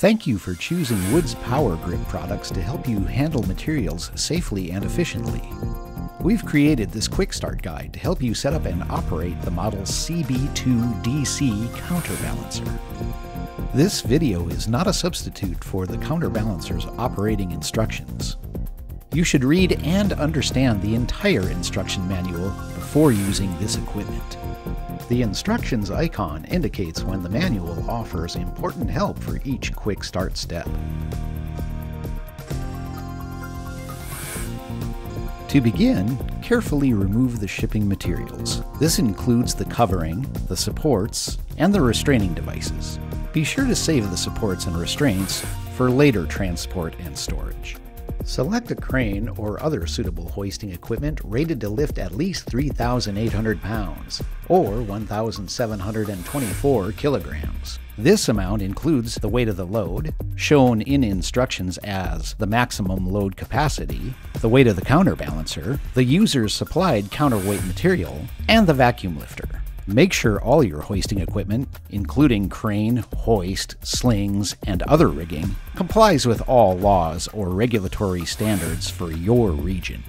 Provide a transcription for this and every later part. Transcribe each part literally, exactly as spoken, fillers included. Thank you for choosing Wood's Powr-Grip products to help you handle materials safely and efficiently. We've created this quick start guide to help you set up and operate the model C B two D C counterbalancer. This video is not a substitute for the counterbalancer's operating instructions. You should read and understand the entire instruction manual before using this equipment. The instructions icon indicates when the manual offers important help for each quick start step. To begin, carefully remove the shipping materials. This includes the covering, the supports, and the restraining devices. Be sure to save the supports and restraints for later transport and storage. Select a crane or other suitable hoisting equipment rated to lift at least three thousand eight hundred pounds or one thousand seven hundred twenty-four kilograms. This amount includes the weight of the load, shown in instructions as the maximum load capacity, the weight of the counterbalancer, the user's supplied counterweight material, and the vacuum lifter. Make sure all your hoisting equipment, including crane, hoist, slings, and other rigging, complies with all laws or regulatory standards for your region.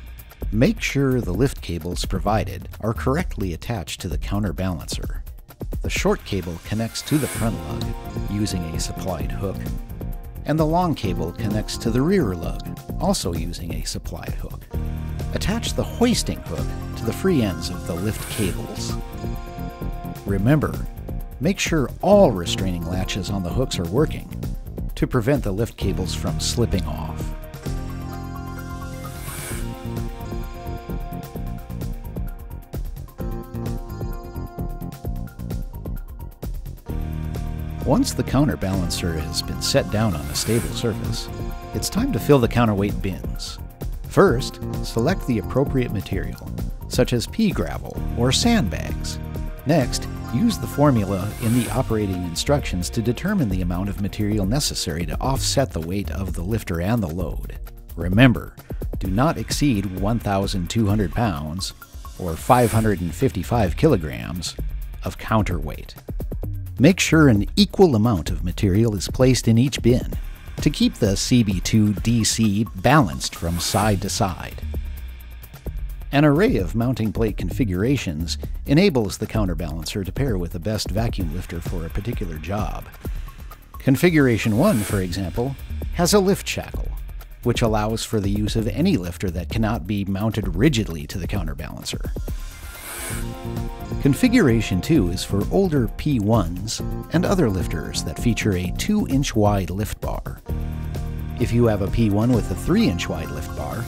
Make sure the lift cables provided are correctly attached to the counterbalancer. The short cable connects to the front lug using a supplied hook, and the long cable connects to the rear lug, also using a supplied hook. Attach the hoisting hook to the free ends of the lift cables. Remember, make sure all restraining latches on the hooks are working to prevent the lift cables from slipping off. Once the counterbalancer has been set down on a stable surface, it's time to fill the counterweight bins. First, select the appropriate material, such as pea gravel or sandbags. Next, use the formula in the operating instructions to determine the amount of material necessary to offset the weight of the lifter and the load. Remember, do not exceed one thousand two hundred pounds or five hundred fifty-five kilograms of counterweight. Make sure an equal amount of material is placed in each bin to keep the C B two D C balanced from side to side. An array of mounting plate configurations enables the counterbalancer to pair with the best vacuum lifter for a particular job. Configuration one, for example, has a lift shackle, which allows for the use of any lifter that cannot be mounted rigidly to the counterbalancer. Configuration two is for older P ones and other lifters that feature a two inch wide lift bar. If you have a P one with a three inch wide lift bar,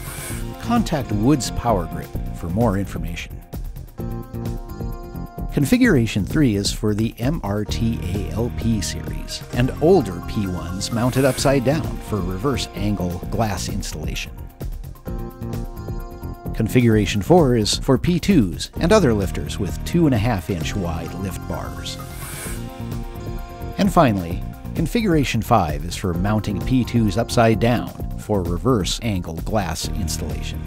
contact Wood's Powr-Grip for more information. Configuration three is for the M R T A L P series and older P ones mounted upside down for reverse angle glass installation. Configuration four is for P twos and other lifters with two point five inch wide lift bars. And finally, Configuration five is for mounting P twos upside down for reverse angle glass installation.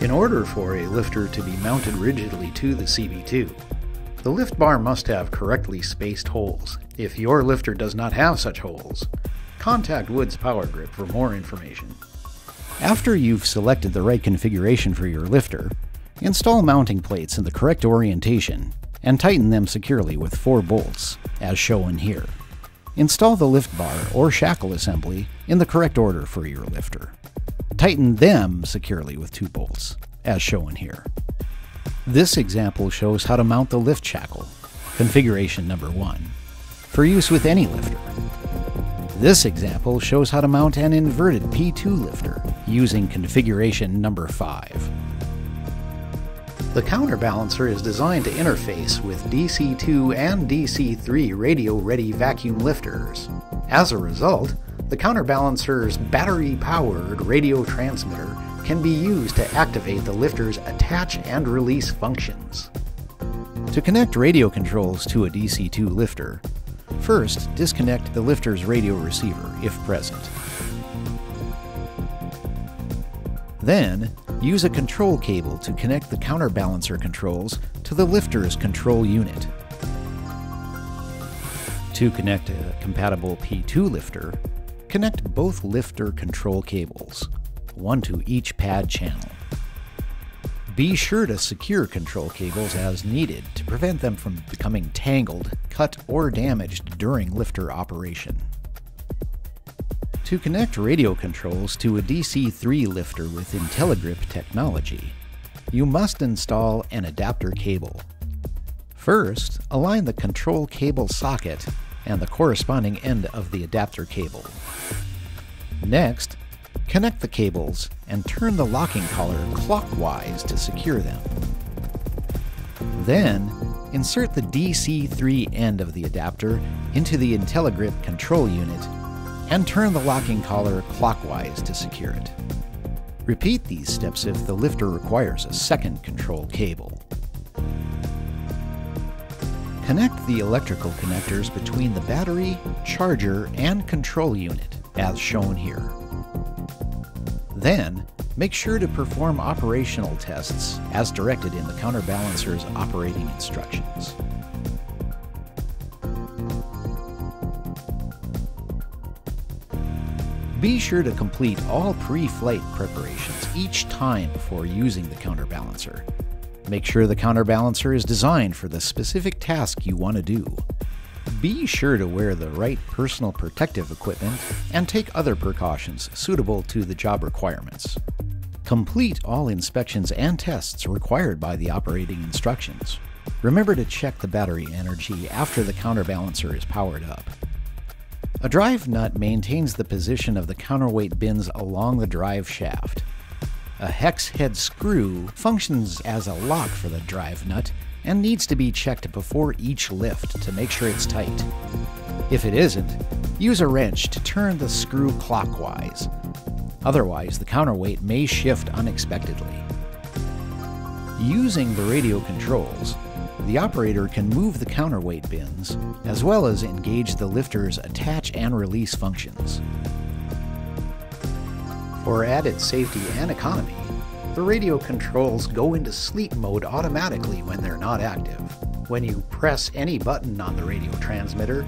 In order for a lifter to be mounted rigidly to the C B two, the lift bar must have correctly spaced holes. If your lifter does not have such holes, contact Wood's Powr-Grip for more information. After you've selected the right configuration for your lifter, install mounting plates in the correct orientation and tighten them securely with four bolts, as shown here. Install the lift bar or shackle assembly in the correct order for your lifter. Tighten them securely with two bolts, as shown here. This example shows how to mount the lift shackle, configuration number one, for use with any lifter. This example shows how to mount an inverted P two lifter using configuration number five. The counterbalancer is designed to interface with D C two and D C three radio-ready vacuum lifters. As a result, the counterbalancer's battery-powered radio transmitter can be used to activate the lifter's attach and release functions. To connect radio controls to a D C two lifter, first disconnect the lifter's radio receiver if present. Then, use a control cable to connect the counterbalancer controls to the lifter's control unit. To connect a compatible P two lifter, connect both lifter control cables, one to each pad channel. Be sure to secure control cables as needed to prevent them from becoming tangled, cut, or damaged during lifter operation. To connect radio controls to a D C three lifter with IntelliGrip technology, you must install an adapter cable. First, align the control cable socket and the corresponding end of the adapter cable. Next, connect the cables and turn the locking collar clockwise to secure them. Then, insert the D C three end of the adapter into the IntelliGrip control unit and turn the locking collar clockwise to secure it. Repeat these steps if the lifter requires a second control cable. Connect the electrical connectors between the battery, charger, and control unit, as shown here. Then, make sure to perform operational tests as directed in the counterbalancer's operating instructions. Be sure to complete all pre-flight preparations each time before using the counterbalancer. Make sure the counterbalancer is designed for the specific task you want to do. Be sure to wear the right personal protective equipment and take other precautions suitable to the job requirements. Complete all inspections and tests required by the operating instructions. Remember to check the battery energy after the counterbalancer is powered up. A drive nut maintains the position of the counterweight bins along the drive shaft. A hex head screw functions as a lock for the drive nut and needs to be checked before each lift to make sure it's tight. If it isn't, use a wrench to turn the screw clockwise. Otherwise, the counterweight may shift unexpectedly. Using the radio controls, the operator can move the counterweight bins as well as engage the lifter's attach and release functions. For added safety and economy, the radio controls go into sleep mode automatically when they're not active. When you press any button on the radio transmitter,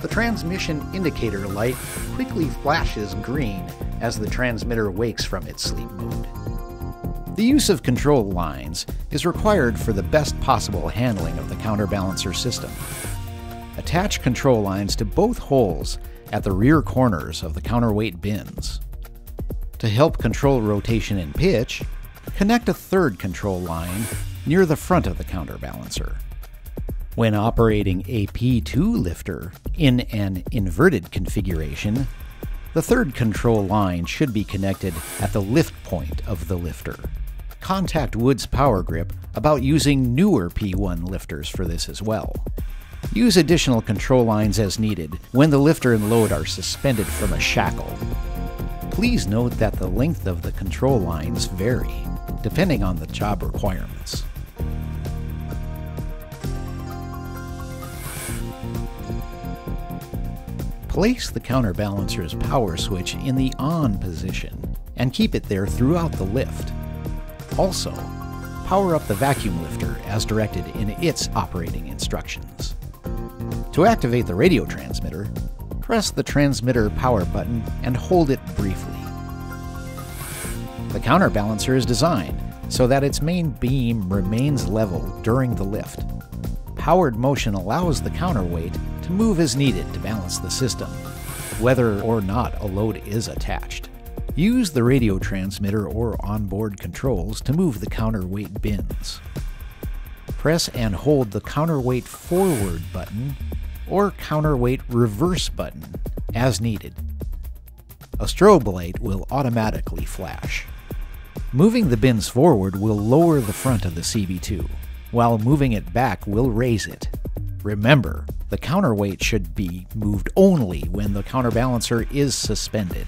the transmission indicator light quickly flashes green as the transmitter wakes from its sleep mode. The use of control lines is required for the best possible handling of the counterbalancer system. Attach control lines to both holes at the rear corners of the counterweight bins. To help control rotation and pitch, connect a third control line near the front of the counterbalancer. When operating a P two lifter in an inverted configuration, the third control line should be connected at the lift point of the lifter. Contact Wood's Powr-Grip about using newer P one lifters for this as well. Use additional control lines as needed when the lifter and load are suspended from a shackle. Please note that the length of the control lines vary, depending on the job requirements. Place the counterbalancer's power switch in the on position and keep it there throughout the lift. Also, power up the vacuum lifter as directed in its operating instructions. To activate the radio transmitter, press the transmitter power button and hold it briefly. The counterbalancer is designed so that its main beam remains level during the lift. Powered motion allows the counterweight to move as needed to balance the system, whether or not a load is attached. Use the radio transmitter or onboard controls to move the counterweight bins. Press and hold the counterweight forward button or counterweight reverse button as needed. A strobe light will automatically flash. Moving the bins forward will lower the front of the C B two, while moving it back will raise it. Remember, the counterweight should be moved only when the counterbalancer is suspended.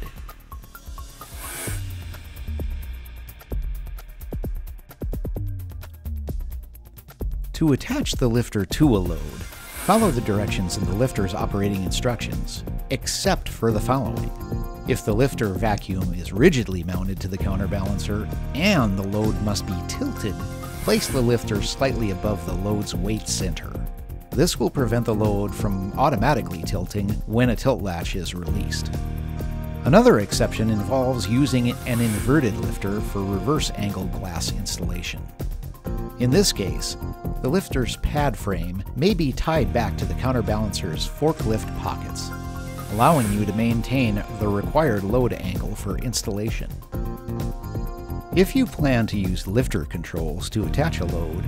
To attach the lifter to a load, follow the directions in the lifter's operating instructions, except for the following. If the lifter vacuum is rigidly mounted to the counterbalancer and the load must be tilted, place the lifter slightly above the load's weight center. This will prevent the load from automatically tilting when a tilt latch is released. Another exception involves using an inverted lifter for reverse angle glass installation. In this case, the lifter's pad frame may be tied back to the counterbalancer's forklift pockets, allowing you to maintain the required load angle for installation. If you plan to use lifter controls to attach a load,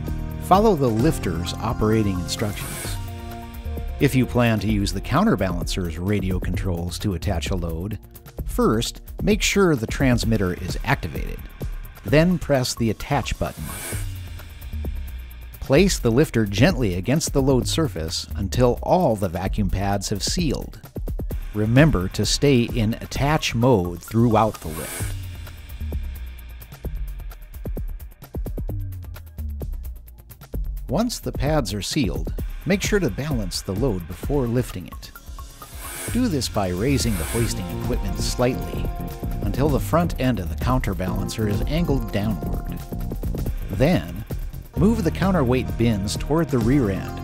follow the lifter's operating instructions. If you plan to use the counterbalancer's radio controls to attach a load, first make sure the transmitter is activated, then press the attach button. Place the lifter gently against the load surface until all the vacuum pads have sealed. Remember to stay in attach mode throughout the lift. Once the pads are sealed, make sure to balance the load before lifting it. Do this by raising the hoisting equipment slightly until the front end of the counterbalancer is angled downward. Then, move the counterweight bins toward the rear end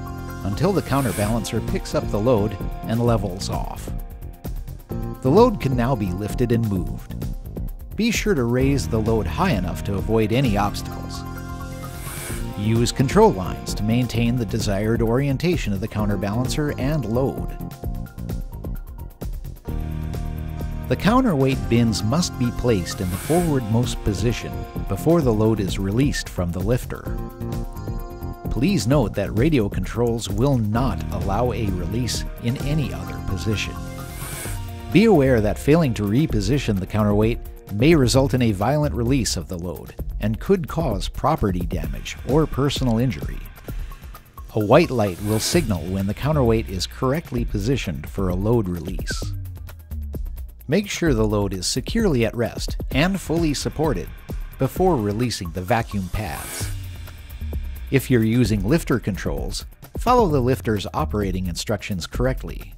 until the counterbalancer picks up the load and levels off. The load can now be lifted and moved. Be sure to raise the load high enough to avoid any obstacles. Use control lines to maintain the desired orientation of the counterbalancer and load. The counterweight bins must be placed in the forwardmost position before the load is released from the lifter. Please note that radio controls will not allow a release in any other position. Be aware that failing to reposition the counterweight may result in a violent release of the load and could cause property damage or personal injury. A white light will signal when the counterweight is correctly positioned for a load release. Make sure the load is securely at rest and fully supported before releasing the vacuum pads. If you're using lifter controls, follow the lifter's operating instructions correctly.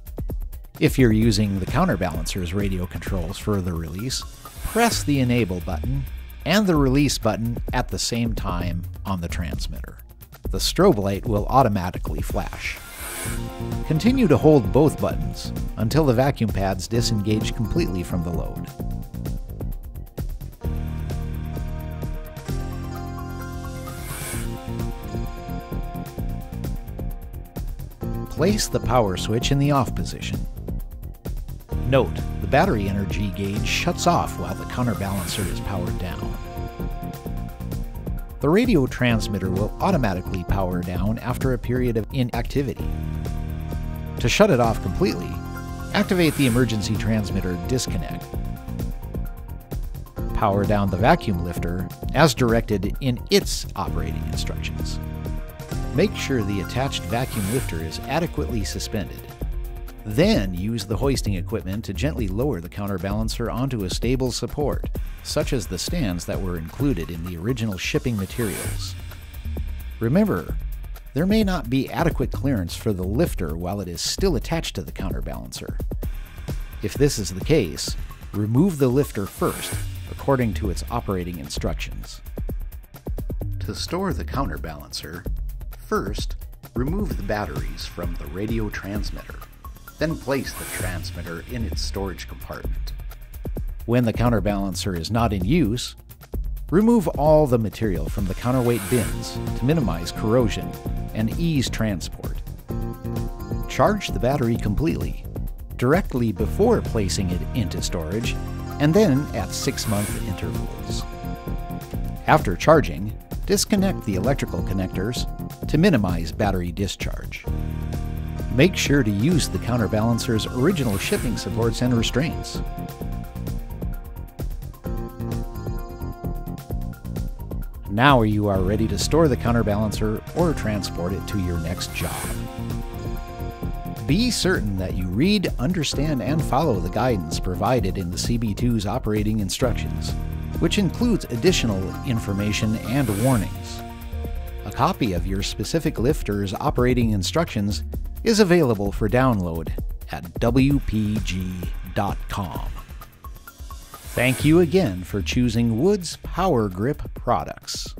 If you're using the counterbalancer's radio controls for the release, press the enable button and the release button at the same time on the transmitter. The strobe light will automatically flash. Continue to hold both buttons until the vacuum pads disengage completely from the load. Place the power switch in the off position. Note, the battery energy gauge shuts off while the counterbalancer is powered down. The radio transmitter will automatically power down after a period of inactivity. To shut it off completely, activate the emergency transmitter disconnect. Power down the vacuum lifter as directed in its operating instructions. Make sure the attached vacuum lifter is adequately suspended. Then use the hoisting equipment to gently lower the counterbalancer onto a stable support, such as the stands that were included in the original shipping materials. Remember, there may not be adequate clearance for the lifter while it is still attached to the counterbalancer. If this is the case, remove the lifter first, according to its operating instructions. To store the counterbalancer, first, remove the batteries from the radio transmitter, then place the transmitter in its storage compartment. When the counterbalancer is not in use, remove all the material from the counterweight bins to minimize corrosion and ease transport. Charge the battery completely, directly before placing it into storage, and then at six-month intervals. After charging, disconnect the electrical connectors to minimize battery discharge. Make sure to use the counterbalancer's original shipping supports and restraints. Now you are ready to store the counterbalancer or transport it to your next job. Be certain that you read, understand, and follow the guidance provided in the C B two's operating instructions, which includes additional information and warnings. A copy of your specific lifter's operating instructions is available for download at w p g dot com. Thank you again for choosing Wood's Powr-Grip products.